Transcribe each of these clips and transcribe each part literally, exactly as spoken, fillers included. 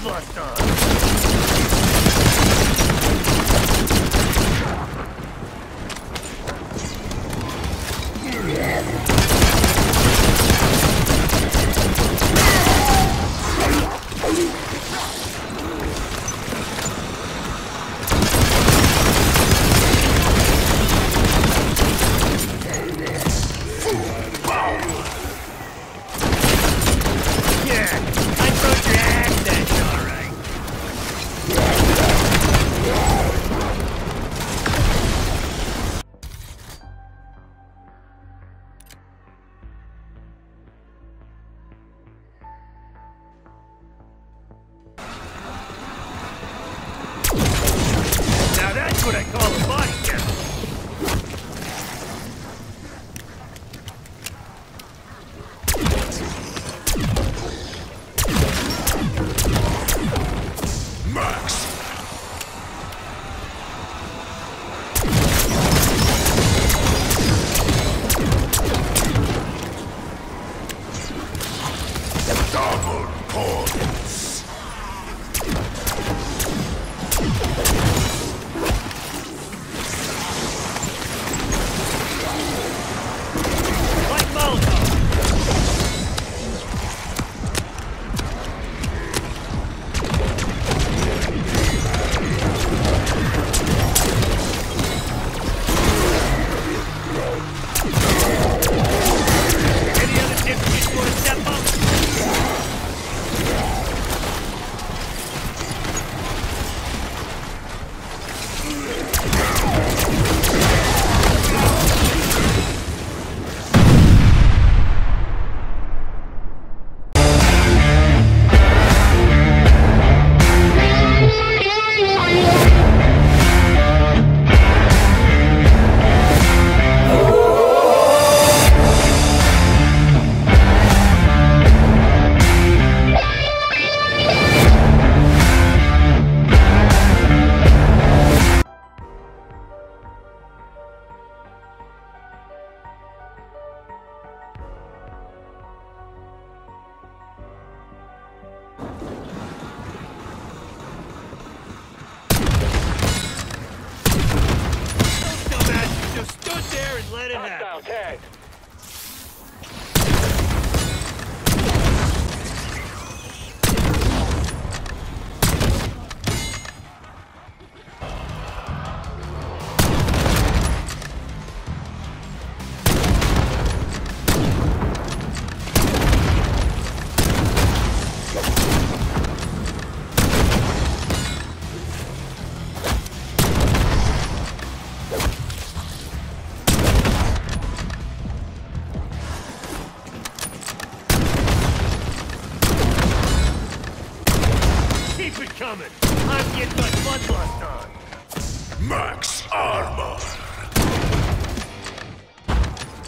bloodluster.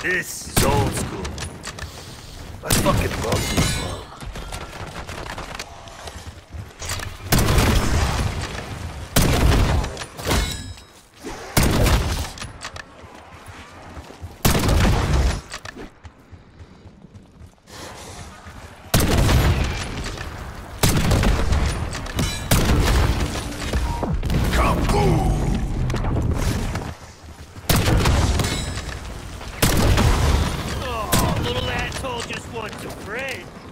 This is old school. I fucking love this one. Just want to pray.